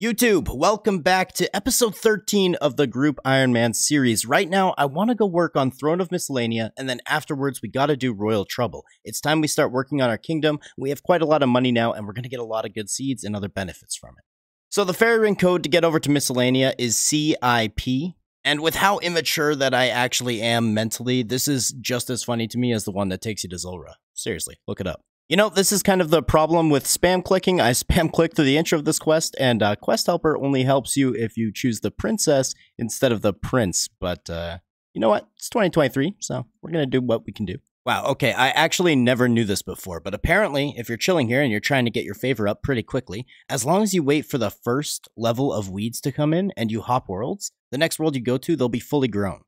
YouTube, welcome back to episode 13 of the Group Iron Man series. Right now, I want to go work on Throne of Miscellania, and then afterwards, we got to do Royal Trouble. It's time we start working on our kingdom. We have quite a lot of money now, and we're going to get a lot of good seeds and other benefits from it. So the fairy ring code to get over to Miscellania is CIP. And with how immature that I actually am mentally, this is just as funny to me as the one that takes you to Zul'ra. Seriously, look it up. You know, this is kind of the problem with spam clicking. I spam clicked through the intro of this quest, and Quest Helper only helps you if you choose the princess instead of the prince. But you know what? It's 2023, so we're going to do what we can do. Wow, okay, I actually never knew this before, but apparently, if you're chilling here and you're trying to get your favor up pretty quickly, as long as you wait for the first level of weeds to come in and you hop worlds, the next world you go to, they'll be fully grown.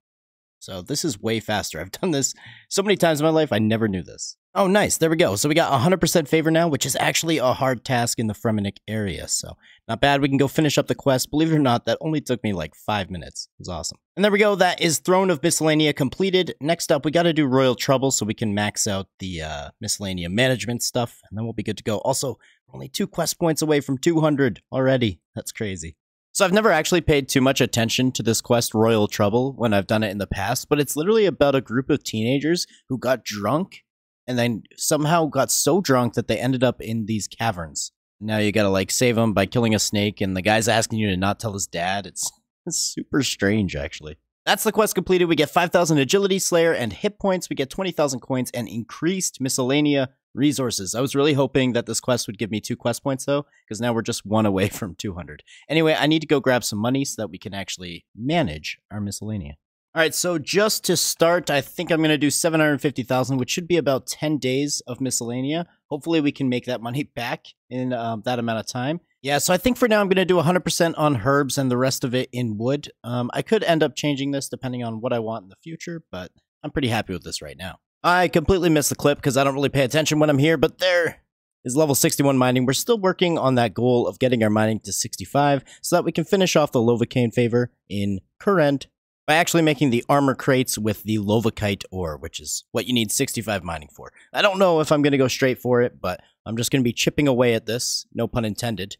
So this is way faster. I've done this so many times in my life, I never knew this. Oh, nice. There we go. So we got 100% favor now, which is actually a hard task in the Fremenic area. So not bad. We can go finish up the quest. Believe it or not, that only took me like 5 minutes. It was awesome. And there we go. That is Throne of Miscellania completed. Next up, we got to do Royal Trouble so we can max out the Miscellania management stuff. And then we'll be good to go. Also, only 2 quest points away from 200 already. That's crazy. So I've never actually paid too much attention to this quest, Royal Trouble, when I've done it in the past, but it's literally about a group of teenagers who got drunk and then somehow got so drunk that they ended up in these caverns. Now you gotta like save them by killing a snake, and the guy's asking you to not tell his dad. It's super strange, actually. That's the quest completed. We get 5,000 agility, slayer, and hit points. We get 20,000 coins and increased miscellanea resources. I was really hoping that this quest would give me 2 quest points, though, because now we're just 1 away from 200. Anyway, I need to go grab some money so that we can actually manage our miscellanea. All right, so just to start, I think I'm going to do 750,000, which should be about 10 days of miscellanea. Hopefully, we can make that money back in that amount of time. Yeah, so I think for now I'm going to do 100% on herbs and the rest of it in wood. I could end up changing this depending on what I want in the future, but I'm pretty happy with this right now. I completely missed the clip because I don't really pay attention when I'm here, but there is level 61 mining. We're still working on that goal of getting our mining to 65 so that we can finish off the Lovakite favor in Kurend by actually making the armor crates with the Lovakite ore, which is what you need 65 mining for. I don't know if I'm going to go straight for it, but I'm just going to be chipping away at this, no pun intended,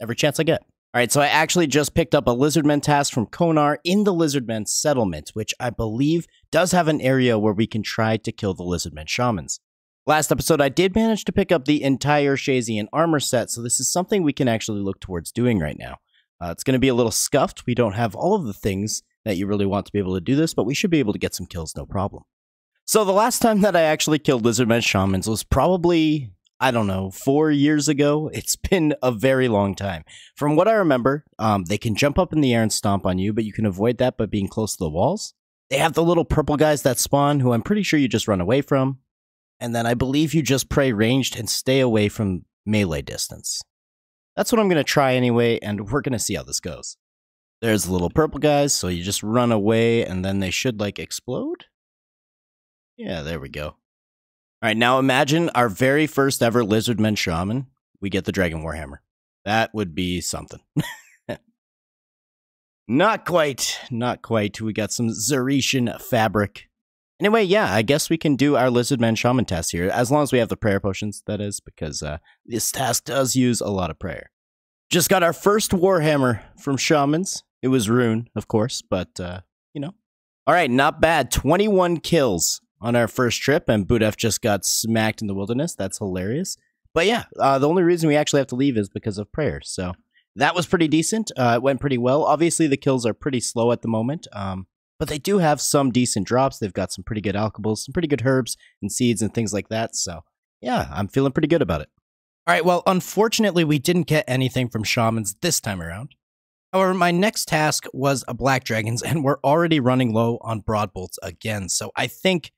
every chance I get. All right, so I actually just picked up a Lizardmen task from Konar in the Lizardmen settlement, which I believe does have an area where we can try to kill the Lizardmen shamans. Last episode, I did manage to pick up the entire Shazian armor set, so this is something we can actually look towards doing right now. It's going to be a little scuffed. We don't have all of the things that you really want to be able to do this, but we should be able to get some kills, no problem. So the last time that I actually killed Lizardmen Shamans was probably, I don't know, 4 years ago. It's been a very long time. From what I remember, they can jump up in the air and stomp on you, but you can avoid that by being close to the walls. They have the little purple guys that spawn, who I'm pretty sure you just run away from. And then I believe you just pray ranged and stay away from melee distance. That's what I'm going to try anyway, and we're going to see how this goes. There's the little purple guys, so you just run away, and then they should, like, explode? Yeah, there we go. All right, now imagine our very first ever Lizardmen Shaman. We get the Dragon Warhammer. That would be something. Not quite. Not quite. We got some Zeretian fabric. Anyway, yeah, I guess we can do our Lizardmen Shaman task here, as long as we have the prayer potions, that is, because this task does use a lot of prayer. Just got our first Warhammer from Shamans. It was Rune, of course, but, you know. All right, not bad. 21 kills on our first trip, and Budef just got smacked in the wilderness. That's hilarious. But yeah, the only reason we actually have to leave is because of prayer, so that was pretty decent. It went pretty well. Obviously, the kills are pretty slow at the moment, but they do have some decent drops. They've got some pretty good alchables, some pretty good herbs and seeds and things like that, so yeah, I'm feeling pretty good about it. All right, well, unfortunately, we didn't get anything from Shamans this time around. However, my next task was a Black Dragons, and we're already running low on Broadbolts again. So I think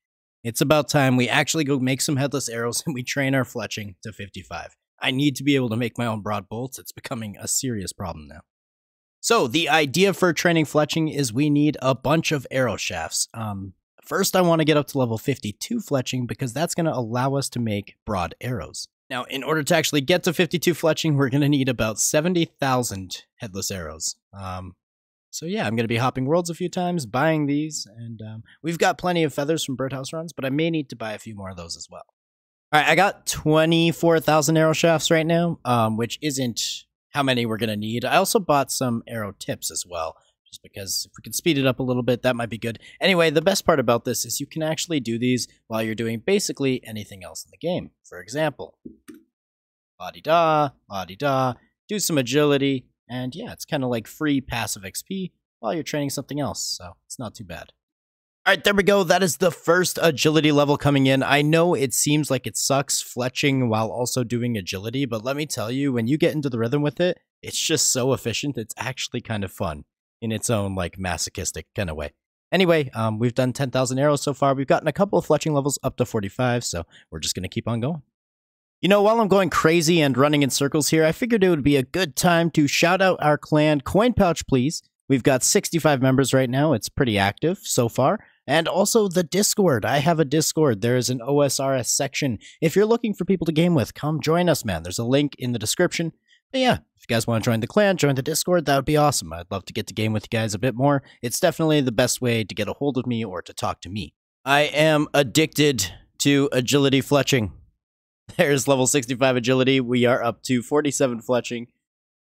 it's about time we actually go make some Headless Arrows and we train our fletching to 55. I need to be able to make my own Broadbolts. It's becoming a serious problem now. So the idea for training fletching is we need a bunch of arrow shafts. First, I want to get up to level 52 fletching because that's going to allow us to make broad arrows. Now, in order to actually get to 52 fletching, we're going to need about 70,000 headless arrows. So yeah, I'm going to be hopping worlds a few times, buying these, and we've got plenty of feathers from birdhouse runs, but I may need to buy a few more of those as well. All right, I got 24,000 arrow shafts right now, which isn't how many we're going to need. I also bought some arrow tips as well, just because if we can speed it up a little bit, that might be good. Anyway, the best part about this is you can actually do these while you're doing basically anything else in the game. For example, la-di-da, do some agility, and yeah, it's kind of like free passive XP while you're training something else, so it's not too bad. All right, there we go. That is the first agility level coming in. I know it seems like it sucks fletching while also doing agility, but let me tell you, when you get into the rhythm with it, it's just so efficient. It's actually kind of fun in its own like masochistic kind of way. Anyway, we've done 10,000 arrows so far. We've gotten a couple of fletching levels up to 45, so we're just going to keep on going. You know, while I'm going crazy and running in circles here, I figured it would be a good time to shout out our clan. Coin pouch, please. We've got 65 members right now. It's pretty active so far. And also the Discord. I have a Discord. There is an OSRS section. If you're looking for people to game with, come join us, man. There's a link in the description. But yeah, if you guys want to join the clan, join the Discord, that would be awesome. I'd love to get to game with you guys a bit more. It's definitely the best way to get a hold of me or to talk to me. I am addicted to agility fletching. There's level 65 agility. We are up to 47 fletching.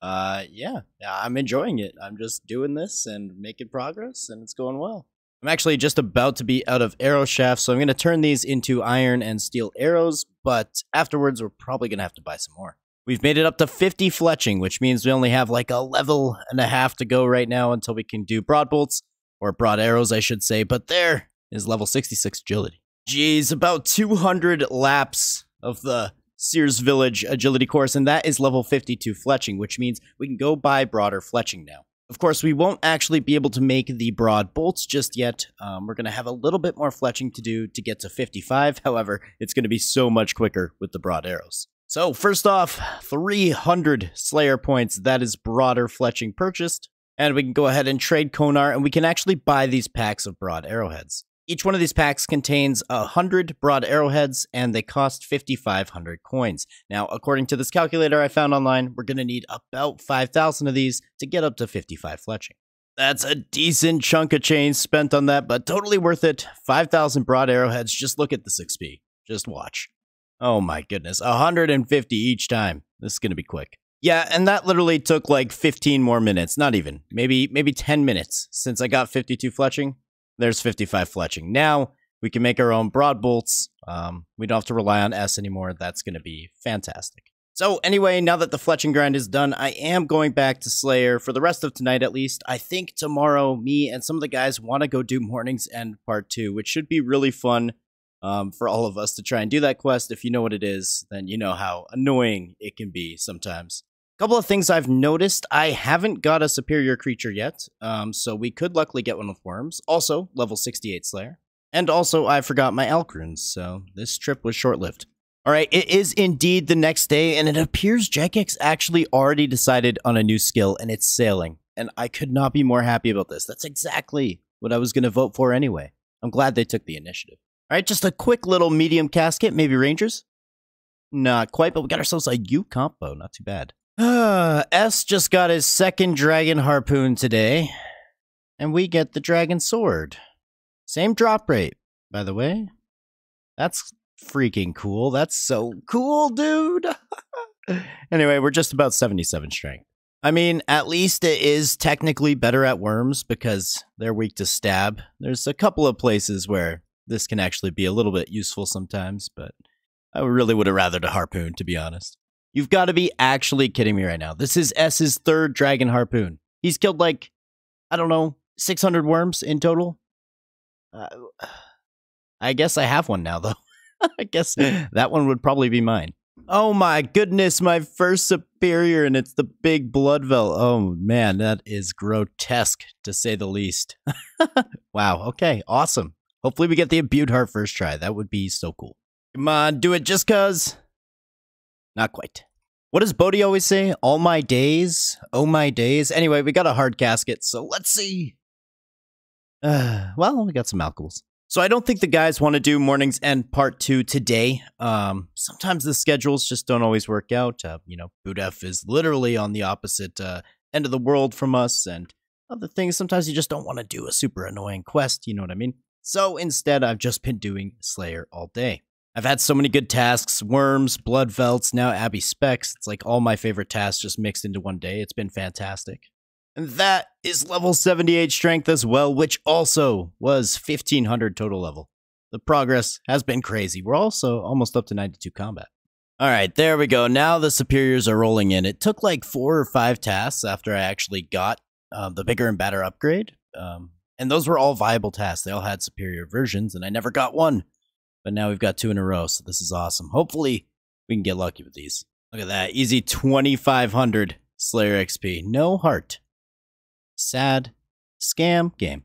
Yeah, I'm enjoying it. I'm just doing this and making progress, and it's going well. I'm actually just about to be out of arrow shafts, so I'm going to turn these into iron and steel arrows, but afterwards we're probably going to have to buy some more. We've made it up to 50 fletching, which means we only have like a level and a half to go right now until we can do broad bolts, or broad arrows I should say, but there is level 66 agility. Geez, about 200 laps of the Sears Village agility course, and that is level 52 fletching, which means we can go buy broader fletching now. Of course, we won't actually be able to make the broad bolts just yet. We're going to have a little bit more fletching to do to get to 55. However, it's going to be so much quicker with the broad arrows. So first off, 300 Slayer points. That is broader fletching purchased. And we can go ahead and trade Konar, and we can actually buy these packs of broad arrowheads. Each one of these packs contains 100 broad arrowheads, and they cost 5,500 coins. Now, according to this calculator I found online, we're going to need about 5,000 of these to get up to 55 fletching. That's a decent chunk of change spent on that, but totally worth it. 5,000 broad arrowheads, just look at the 6p. Just watch. Oh my goodness, 150 each time. This is going to be quick. Yeah, and that literally took like 15 more minutes, not even. Maybe 10 minutes since I got 52 fletching. There's 55 fletching. Now we can make our own broad bolts. We don't have to rely on S anymore. That's going to be fantastic. So anyway, now that the fletching grind is done, I am going back to Slayer for the rest of tonight, at least. I think tomorrow me and some of the guys want to go do Morning's End Part 2, which should be really fun for all of us to try and do that quest. If you know what it is, then you know how annoying it can be sometimes. Couple of things I've noticed, I haven't got a superior creature yet, so we could luckily get one with worms. Also, level 68 Slayer. And also, I forgot my elk runes, so this trip was short-lived. Alright, it is indeed the next day, and it appears Jagex actually already decided on a new skill, and it's sailing. And I could not be more happy about this. That's exactly what I was going to vote for anyway. I'm glad they took the initiative. Alright, just a quick little medium casket, maybe Rangers? Not quite, but we got ourselves a U combo, not too bad. S just got his second dragon harpoon today, and we get the dragon sword. Same drop rate, by the way. That's freaking cool. That's so cool, dude. Anyway, we're just about 77 strength. I mean, at least it is technically better at worms because they're weak to stab. There's a couple of places where this can actually be a little bit useful sometimes, but I really would have rathered a harpoon, to be honest. You've got to be actually kidding me right now. This is S's third dragon harpoon. He's killed like, I don't know, 600 worms in total. I guess I have one now, though. I guess that one would probably be mine. Oh my goodness, my first superior, and it's the big blood veil. Oh man, that is grotesque, to say the least. Wow, okay, awesome. Hopefully we get the imbued heart first try. That would be so cool. Come on, do it just cuz. Not quite. What does Bodhi always say? All my days? Oh my days. Anyway, we got a hard casket, so let's see. Well, we got some alcohols. So I don't think the guys want to do Morning's End Part 2 today. Sometimes the schedules just don't always work out. You know, Budef is literally on the opposite end of the world from us, and other things. Sometimes you just don't want to do a super annoying quest, you know what I mean? So instead, I've just been doing Slayer all day. I've had so many good tasks, worms, blood velts, now Abbey Specs. It's like all my favorite tasks just mixed into one day. It's been fantastic. And that is level 78 strength as well, which also was 1500 total level. The progress has been crazy. We're also almost up to 92 combat. All right, there we go. Now the superiors are rolling in. It took like 4 or 5 tasks after I actually got the bigger and better upgrade. And those were all viable tasks. They all had superior versions, and I never got one. But now we've got 2 in a row, so this is awesome. Hopefully, we can get lucky with these. Look at that. Easy 2,500 Slayer XP. No heart. Sad. Scam game.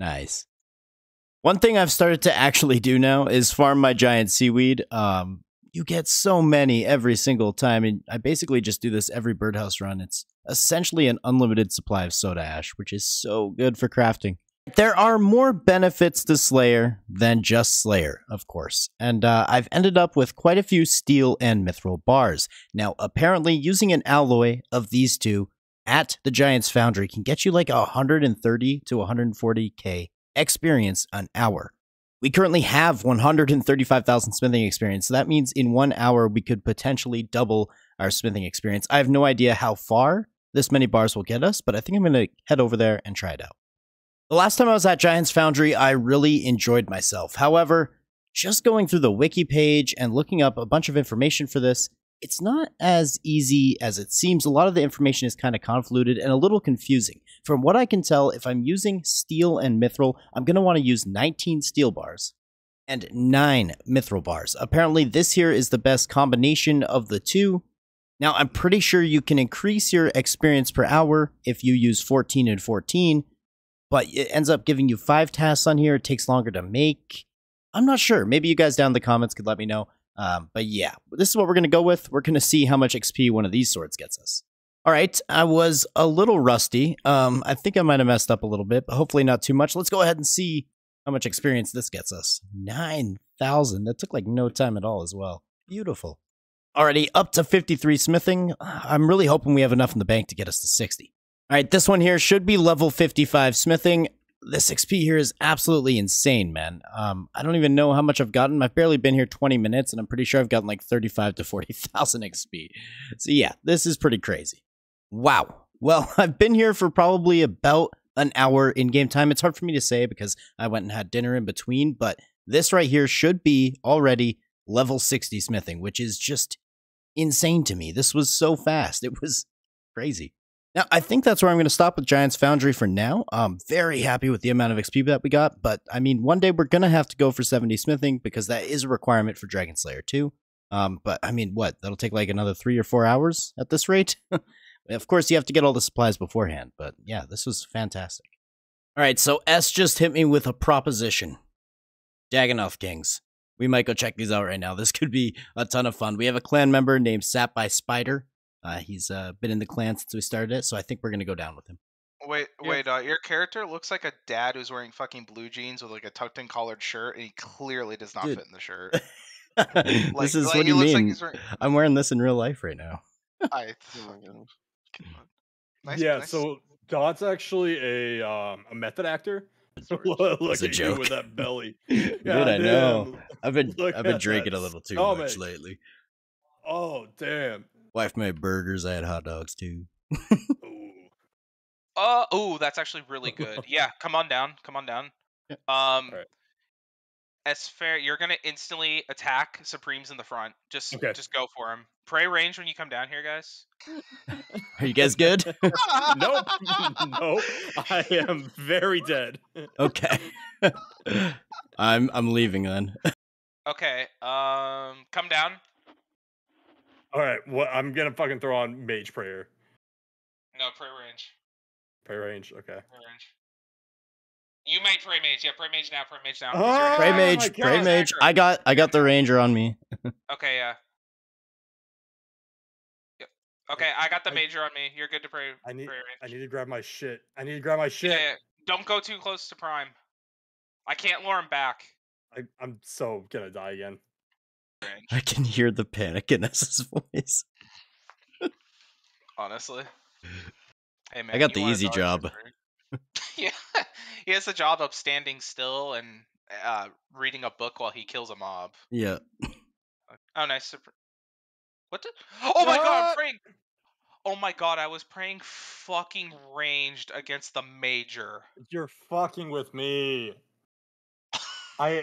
Nice. One thing I've started to actually do now is farm my giant seaweed. You get so many every single time, and I basically just do this every birdhouse run. It's essentially an unlimited supply of soda ash, which is so good for crafting. There are more benefits to Slayer than just Slayer, of course, and I've ended up with quite a few steel and mithril bars. Now, apparently, using an alloy of these two at the Giant's Foundry can get you like 130 to 140k experience an hour. We currently have 135,000 smithing experience, so that means in 1 hour we could potentially double our smithing experience. I have no idea how far this many bars will get us, but I think I'm going to head over there and try it out. The last time I was at Giant's Foundry, I really enjoyed myself. However, just going through the wiki page and looking up a bunch of information for this, it's not as easy as it seems. A lot of the information is kind of convoluted and a little confusing. From what I can tell, if I'm using steel and mithril, I'm going to want to use 19 steel bars and 9 mithril bars. Apparently, this here is the best combination of the two. Now, I'm pretty sure you can increase your experience per hour if you use 14 and 14. But it ends up giving you 5 tasks on here. It takes longer to make. I'm not sure. Maybe you guys down in the comments could let me know. But yeah, this is what we're going to go with. We're going to see how much XP one of these swords gets us. All right. I was a little rusty. I think I might have messed up a little bit, but hopefully not too much. Let's go ahead and see how much experience this gets us. 9,000. That took like no time at all as well. Beautiful. Already up to 53 smithing. I'm really hoping we have enough in the bank to get us to 60. All right, this one here should be level 55 smithing. This XP here is absolutely insane, man. I don't even know how much I've gotten. I've barely been here 20 minutes, and I'm pretty sure I've gotten like 35 to 40,000 XP. So yeah, this is pretty crazy. Wow. Well, I've been here for probably about an hour in game time. It's hard for me to say because I went and had dinner in between, but this right here should be already level 60 smithing, which is just insane to me. This was so fast. It was crazy. Now, I think that's where I'm going to stop with Giant's Foundry for now. I'm very happy with the amount of XP that we got, but I mean, one day we're going to have to go for 70 smithing because that is a requirement for Dragon Slayer 2. But I mean, what? That'll take like another 3 or 4 hours at this rate? Of course, you have to get all the supplies beforehand, but yeah, this was fantastic. All right, so S just hit me with a proposition. Daganoth Kings. We might go check these out right now. This could be a ton of fun. We have a clan member named Sap by Spider. He's been in the clan since we started it, so I think we're going to go down with him. Wait, your character looks like a dad who's wearing fucking blue jeans with like a tucked-in collared shirt, and he clearly does not Dude. Fit in the shirt. Like, this is like, what do you mean? Like wearing... I'm wearing this in real life right now. I nice, yeah, nice. So Dot's actually a method actor. Look at you with that belly. Dude, God, I know. Damn. I've been drinking a little too much lately. Oh, damn. Wife made burgers. I had hot dogs too. Oh, that's actually really good. Yeah, come on down. Come on down. Right. As fair, you're gonna instantly attack Supremes in the front. Just go for him. Pray range when you come down here, guys. Are you guys good? Nope. I am very dead. Okay. I'm leaving then. Okay. Come down. All right, well, I'm going to fucking throw on Mage Prayer. No, Prayer Range. Prayer Range, okay. Prayer Range. You might Pray Mage. Yeah, Pray Mage now, Pray Mage now. Oh, Pray Mage, Pray Mage. I got the Ranger on me. Okay, yeah. Yep. Okay, I got the Major on me. You're good to Pray Range. I need to grab my shit. Yeah. Don't go too close to Prime. I can't lure him back. I'm so going to die again. I can hear the panic in S's voice. Honestly. Hey, man, I got the easy job. Yeah, he has the job of standing still and reading a book while he kills a mob. Yeah. Oh, nice. What the? Oh my god, I'm praying! Oh my god, I was praying fucking ranged against the major. You're fucking with me. I'm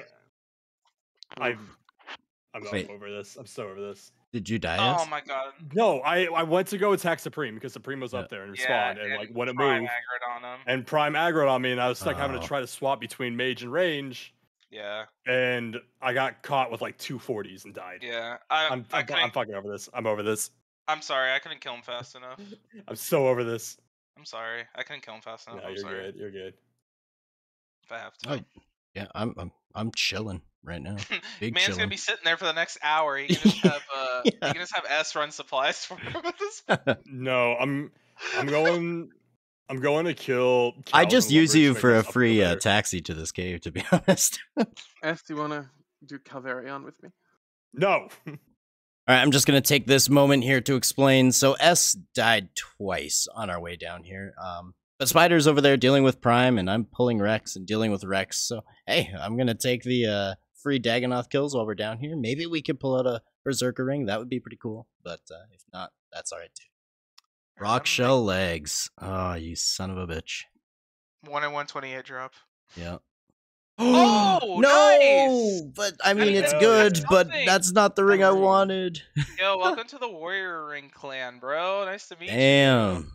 over this. I'm so over this. Did you die? Oh my god. No, I went to go attack Supreme because Supreme was up there and respawned and like when it moved. And Prime aggroed on me and I was stuck having to try to swap between mage and range. Yeah. And I got caught with like 240s and died. Yeah. I'm fucking over this. I'm over this. I'm sorry. I couldn't kill him fast enough. I'm so over this. I'm sorry. I couldn't kill him fast enough. No, I'm sorry. Good. You're good. If I have to. Yeah, I'm chilling right now. Man's chillin'. Gonna be sitting there for the next hour. You can just have you can just have S run supplies for him at this point. No, I'm going to kill. Cal I just use you for a free taxi to this cave, to be honest. S, do you want to do Calvarion with me? No. All right, I'm just going to take this moment here to explain. So S died twice on our way down here. But Spider's over there dealing with Prime, and I'm pulling Rex and dealing with Rex. So, hey, I'm going to take the free Daganoth kills while we're down here. Maybe we could pull out a Berserker ring. That would be pretty cool. But if not, that's all right, too. Rock shell legs. Oh, you son of a bitch. 1 in 128 drop. Yeah. Oh, no! Nice! But I mean, it's good, but that's not the ring I wanted. Yo, welcome to the Warrior Ring Clan, bro. Nice to meet you. Damn.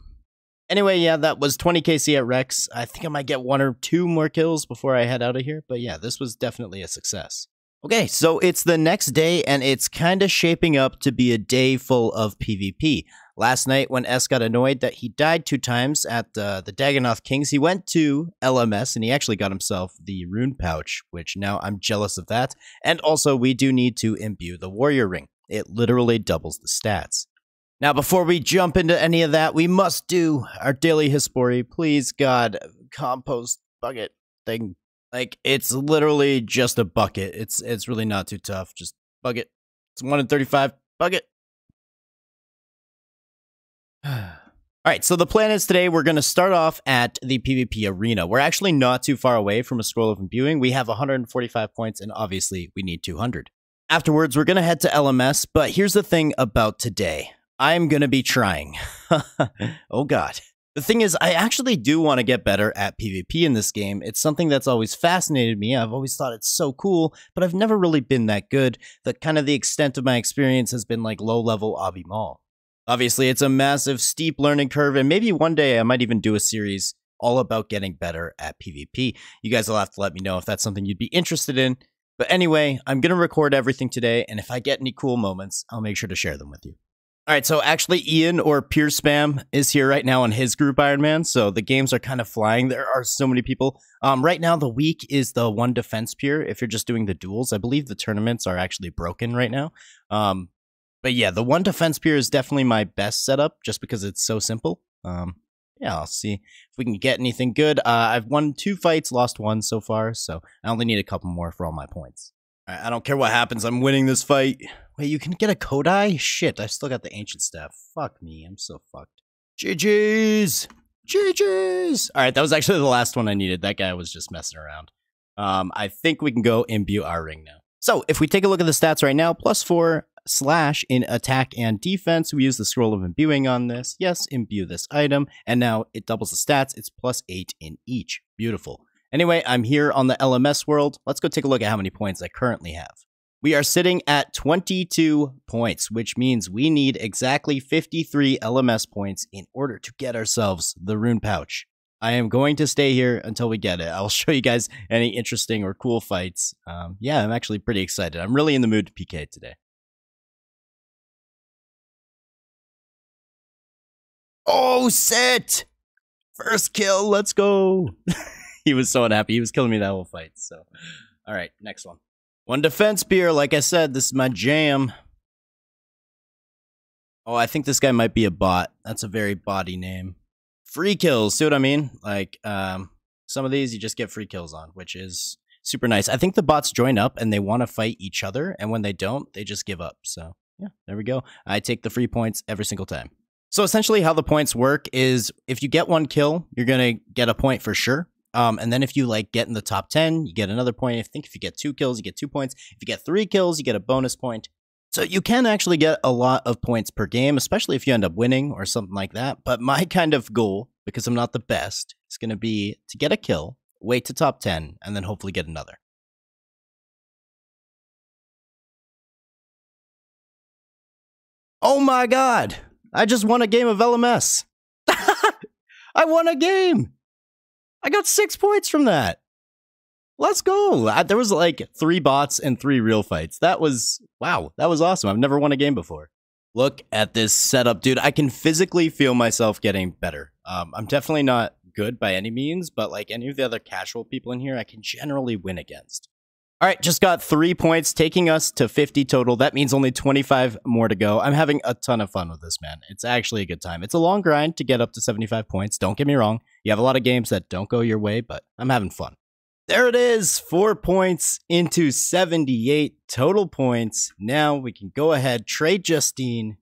Anyway, yeah, that was 20kc at Rex. I think I might get 1 or 2 more kills before I head out of here, but yeah, this was definitely a success. Okay, so it's the next day, and it's kind of shaping up to be a day full of PvP. Last night, when S got annoyed that he died 2 times at the Daganoth Kings, he went to LMS, and he actually got himself the rune pouch, which now I'm jealous of that. And also, we do need to imbue the warrior ring. It literally doubles the stats. Now, before we jump into any of that, we must do our daily Hispori. Please, God, compost bucket thing. Like, it's literally just a bucket. It's really not too tough. Just bug it. It's 1 in 35. Bug it. All right, so the plan is today we're going to start off at the PvP arena. We're actually not too far away from a scroll of imbuing. We have 145 points, and obviously we need 200. Afterwards, we're going to head to LMS, but here's the thing about today. I'm going to be trying. Oh, God. The thing is, I actually do want to get better at PvP in this game. It's something that's always fascinated me. I've always thought it's so cool, but I've never really been that good. The extent of my experience has been like low-level Obby Mall. Obviously, it's a massive, steep learning curve, and maybe one day I might even do a series all about getting better at PvP. You guys will have to let me know if that's something you'd be interested in. But anyway, I'm going to record everything today, and if I get any cool moments, I'll make sure to share them with you. All right, so actually Ian, or Pure Spam, is here right now on his group, Iron Man, so the games are kind of flying. There are so many people. Right now, the week is the 1 defense pure, if you're just doing the duels. I believe the tournaments are actually broken right now. But yeah, the 1 defense pier is definitely my best setup, just because it's so simple. Yeah, I'll see if we can get anything good. I've won 2 fights, lost 1 so far, so I only need a couple more for all my points. All right, I don't care what happens, I'm winning this fight. Wait, you can get a Kodai? Shit, I still got the Ancient Staff. Fuck me, I'm so fucked. GG's! GG's! All right, that was actually the last one I needed. That guy was just messing around. I think we can go imbue our ring now. So, if we take a look at the stats right now, +4/ in attack and defense. We use the scroll of imbuing on this. Yes, imbue this item, and now it doubles the stats. It's +8 in each. Beautiful. Anyway, I'm here on the LMS world. Let's go take a look at how many points I currently have. We are sitting at 22 points, which means we need exactly 53 LMS points in order to get ourselves the rune pouch. I am going to stay here until we get it. I'll show you guys any interesting or cool fights. Yeah, I'm actually pretty excited. I'm really in the mood to PK today. Oh, set! First kill, let's go! He was so unhappy. He was killing me that whole fight, so... Alright, next one. 1 defense beer, like I said, this is my jam. Oh, I think this guy might be a bot. That's a very botty name. Free kills, see what I mean? Like, some of these you just get free kills on, which is super nice. I think the bots join up, and they want to fight each other, and when they don't, they just give up, so... Yeah, there we go. I take the free points every single time. So essentially how the points work is if you get 1 kill, you're going to get a point for sure. And then if you like get in the top 10, you get another point. I think if you get 2 kills, you get 2 points. If you get 3 kills, you get a bonus point. So you can actually get a lot of points per game, especially if you end up winning or something like that. But my kind of goal, because I'm not the best, is going to be to get a kill, wait to top 10, and then hopefully get another. Oh my God, I just won a game of LMS. I won a game. I got 6 points from that. Let's go. There was like 3 bots and 3 real fights. That was, wow, that was awesome. I've never won a game before. Look at this setup, dude. I can physically feel myself getting better. I'm definitely not good by any means, but like any of the other casual people in here, I can generally win against. All right, just got 3 points, taking us to 50 total. That means only 25 more to go. I'm having a ton of fun with this, man. It's actually a good time. It's a long grind to get up to 75 points. Don't get me wrong. You have a lot of games that don't go your way, but I'm having fun. There it is, 4 points into 78 total points. Now we can go ahead, trade Justine,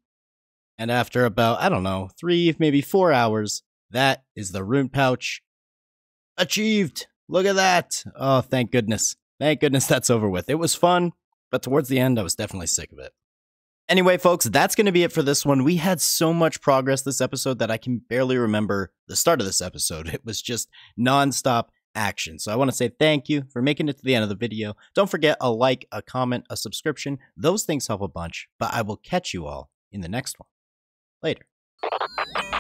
and after about, I don't know, 3, maybe 4 hours, that is the rune pouch achieved. Look at that. Oh, thank goodness. Thank goodness that's over with. It was fun, but towards the end, I was definitely sick of it. Anyway, folks, that's going to be it for this one. We had so much progress this episode that I can barely remember the start of this episode. It was just nonstop action. So I want to say thank you for making it to the end of the video. Don't forget a like, a comment, a subscription. Those things help a bunch, but I will catch you all in the next one. Later.